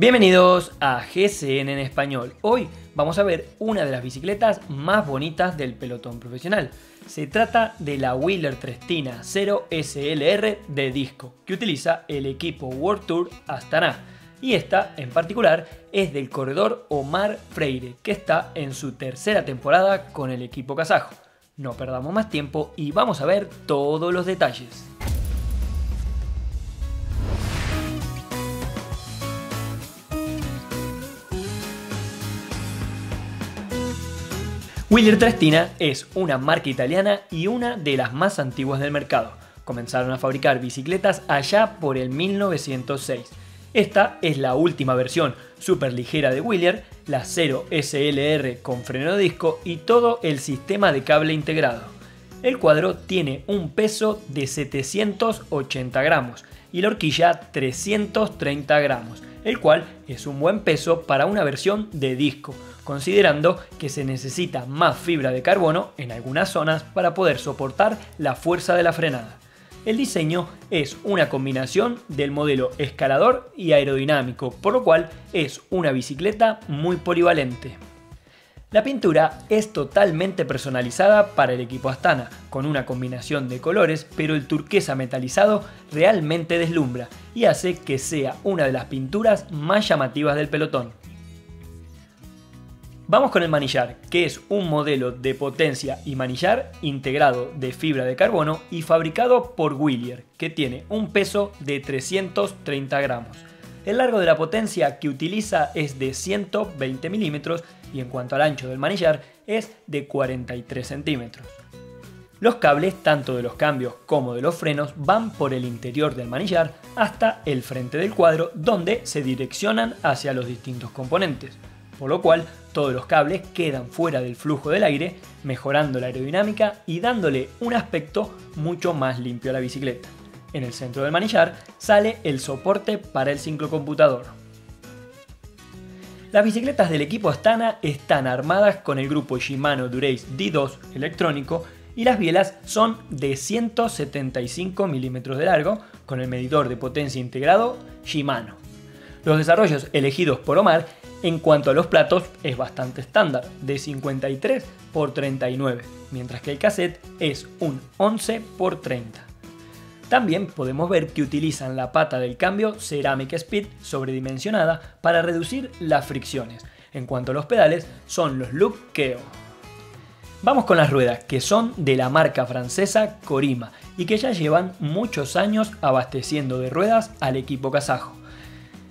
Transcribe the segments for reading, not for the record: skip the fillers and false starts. Bienvenidos a GCN en español. Hoy vamos a ver una de las bicicletas más bonitas del pelotón profesional. Se trata de la Wilier Triestina Zero SLR de disco, que utiliza el equipo World Tour Astana. Y esta, en particular, es del corredor Omar Freire, que está en su tercera temporada con el equipo kazajo. No perdamos más tiempo y vamos a ver todos los detalles. Wilier Triestina es una marca italiana y una de las más antiguas del mercado. Comenzaron a fabricar bicicletas allá por el 1906. Esta es la última versión super ligera de Wilier, la 0 SLR con freno de disco y todo el sistema de cable integrado. El cuadro tiene un peso de 780 gramos y la horquilla 330 gramos. El cual es un buen peso para una versión de disco, considerando que se necesita más fibra de carbono en algunas zonas para poder soportar la fuerza de la frenada. El diseño es una combinación del modelo escalador y aerodinámico, por lo cual es una bicicleta muy polivalente. La pintura es totalmente personalizada para el equipo Astana, con una combinación de colores, pero el turquesa metalizado realmente deslumbra y hace que sea una de las pinturas más llamativas del pelotón. Vamos con el manillar, que es un modelo de potencia y manillar integrado de fibra de carbono y fabricado por Wilier, que tiene un peso de 330 gramos. El largo de la potencia que utiliza es de 120 milímetros y en cuanto al ancho del manillar es de 43 centímetros. Los cables, tanto de los cambios como de los frenos, van por el interior del manillar hasta el frente del cuadro, donde se direccionan hacia los distintos componentes, por lo cual todos los cables quedan fuera del flujo del aire, mejorando la aerodinámica y dándole un aspecto mucho más limpio a la bicicleta. En el centro del manillar sale el soporte para el ciclocomputador. Las bicicletas del equipo Astana están armadas con el grupo Shimano Dura Ace Di2 electrónico y las bielas son de 175 milímetros de largo con el medidor de potencia integrado Shimano. Los desarrollos elegidos por Omar en cuanto a los platos es bastante estándar, de 53 x 39, mientras que el cassette es un 11 x 30. También podemos ver que utilizan la pata del cambio Ceramic Speed sobredimensionada para reducir las fricciones. En cuanto a los pedales, son los Look Keo. Vamos con las ruedas, que son de la marca francesa Corima y que ya llevan muchos años abasteciendo de ruedas al equipo kazajo.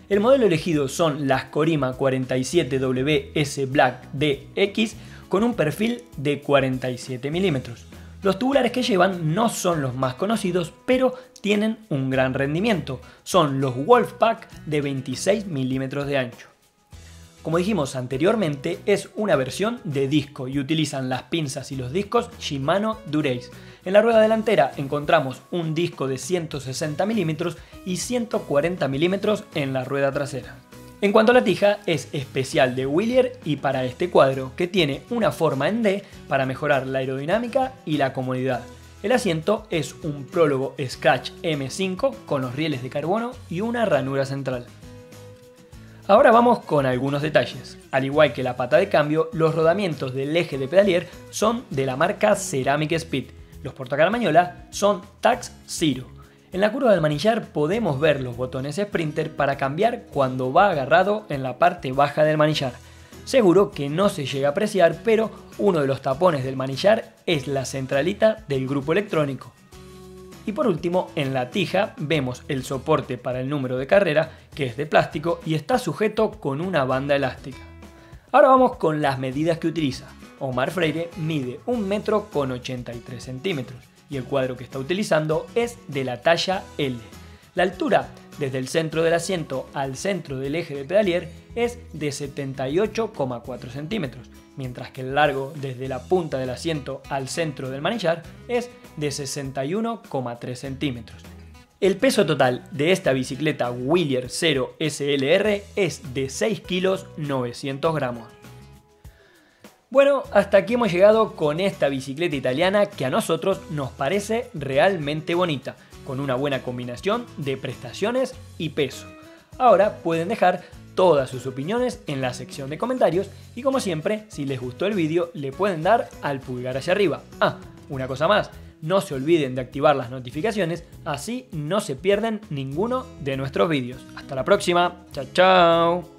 El modelo elegido son las Corima 47WS Disc con un perfil de 47 milímetros. Los tubulares que llevan no son los más conocidos, pero tienen un gran rendimiento. Son los Wolfpack de 26 milímetros de ancho. Como dijimos anteriormente, es una versión de disco y utilizan las pinzas y los discos Shimano Dura Ace. En la rueda delantera encontramos un disco de 160 milímetros y 140 milímetros en la rueda trasera. En cuanto a la tija, es especial de Wilier y para este cuadro, que tiene una forma en D para mejorar la aerodinámica y la comodidad. El asiento es un Prologo Scratch M5 con los rieles de carbono y una ranura central. Ahora vamos con algunos detalles. Al igual que la pata de cambio, los rodamientos del eje de pedalier son de la marca Ceramic Speed. Los portacarmañolas son Tax Zero. En la curva del manillar podemos ver los botones Sprinter para cambiar cuando va agarrado en la parte baja del manillar. Seguro que no se llega a apreciar, pero uno de los tapones del manillar es la centralita del grupo electrónico. Y por último, en la tija vemos el soporte para el número de carrera, que es de plástico y está sujeto con una banda elástica. Ahora vamos con las medidas que utiliza. Omar Freire mide 1,83 metros. Y el cuadro que está utilizando es de la talla L. La altura desde el centro del asiento al centro del eje de pedalier es de 78,4 centímetros, mientras que el largo desde la punta del asiento al centro del manillar es de 61,3 centímetros. El peso total de esta bicicleta Wilier 0 SLR es de 6,9 kilos. Bueno, hasta aquí hemos llegado con esta bicicleta italiana que a nosotros nos parece realmente bonita, con una buena combinación de prestaciones y peso. Ahora pueden dejar todas sus opiniones en la sección de comentarios y como siempre, si les gustó el vídeo, le pueden dar al pulgar hacia arriba. Ah, una cosa más, no se olviden de activar las notificaciones, así no se pierden ninguno de nuestros vídeos. Hasta la próxima, chao chao.